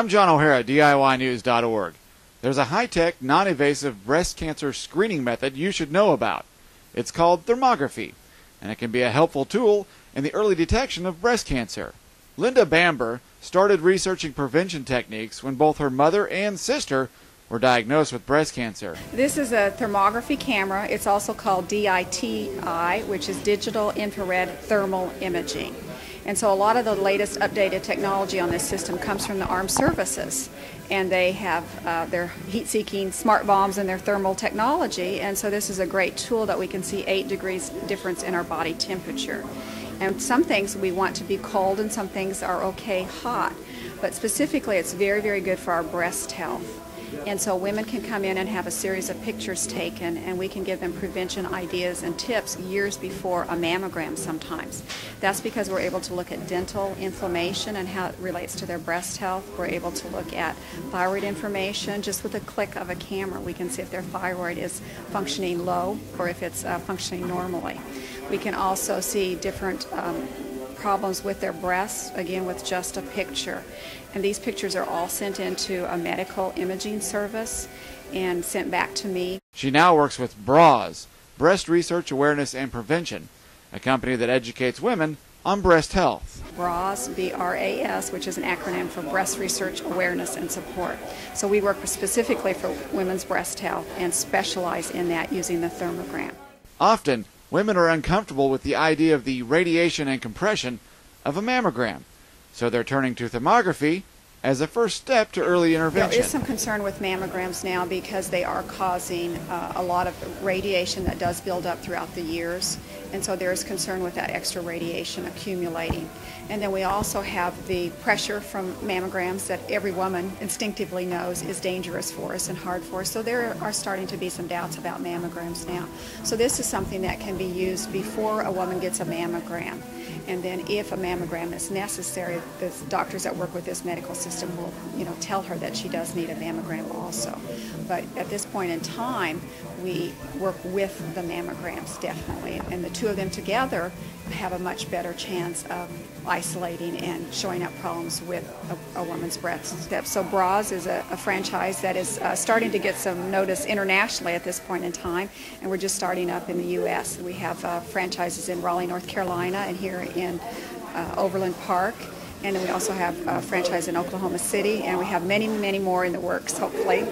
I'm John O'Hara, DIYnews.org. There's a high-tech, non-invasive breast cancer screening method you should know about. It's called thermography, and it can be a helpful tool in the early detection of breast cancer. Linda Bamber started researching prevention techniques when both her mother and sister were diagnosed with breast cancer. This is a thermography camera. It's also called DITI, which is digital infrared thermal imaging. And so a lot of the latest updated technology on this system comes from the armed services. And they have their heat-seeking smart bombs and their thermal technology. And so this is a great tool that we can see 8 degrees difference in our body temperature. And some things we want to be cold and some things are okay hot. But specifically, it's very, very good for our breast health. And so women can come in and have a series of pictures taken, and we can give them prevention ideas and tips years before a mammogram sometimes. That's because we're able to look at dental inflammation and how it relates to their breast health. We're able to look at thyroid information. Just with a click of a camera, we can see if their thyroid is functioning low or if it's functioning normally. We can also see different problems with their breasts, again with just a picture. And these pictures are all sent into a medical imaging service and sent back to me. She now works with BRAS, Breast Research Awareness and Prevention, a company that educates women on breast health. BRAS, B-R-A-S, which is an acronym for Breast Research Awareness and Support. So we work specifically for women's breast health and specialize in that using the thermogram. Often, women are uncomfortable with the idea of the radiation and compression of a mammogram, so they're turning to thermography as a first step to early intervention. There is some concern with mammograms now because they are causing a lot of radiation that does build up throughout the years, and so there is concern with that extra radiation accumulating. And then we also have the pressure from mammograms that every woman instinctively knows is dangerous for us and hard for us, so there are starting to be some doubts about mammograms now. So this is something that can be used before a woman gets a mammogram, and then if a mammogram is necessary, the doctors that work with this medical system will, tell her that she does need a mammogram also. But at this point in time, we work with the mammograms definitely, and the two of them together have a much better chance of isolating and showing up problems with a woman's breast. So BRAS is a franchise that is starting to get some notice internationally at this point in time, and we're just starting up in the U.S. We have franchises in Raleigh, North Carolina, and here in Overland Park. And then we also have a franchise in Oklahoma City, and we have many, many more in the works, hopefully.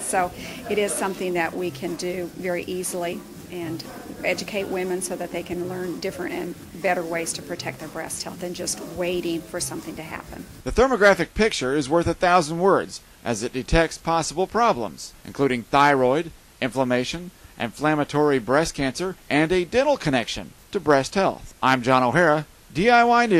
So it is something that we can do very easily and educate women so that they can learn different and better ways to protect their breast health than just waiting for something to happen. The thermographic picture is worth 1,000 words as it detects possible problems, including thyroid, inflammation, inflammatory breast cancer, and a dental connection to breast health. I'm John O'Hara, DIYnews.org.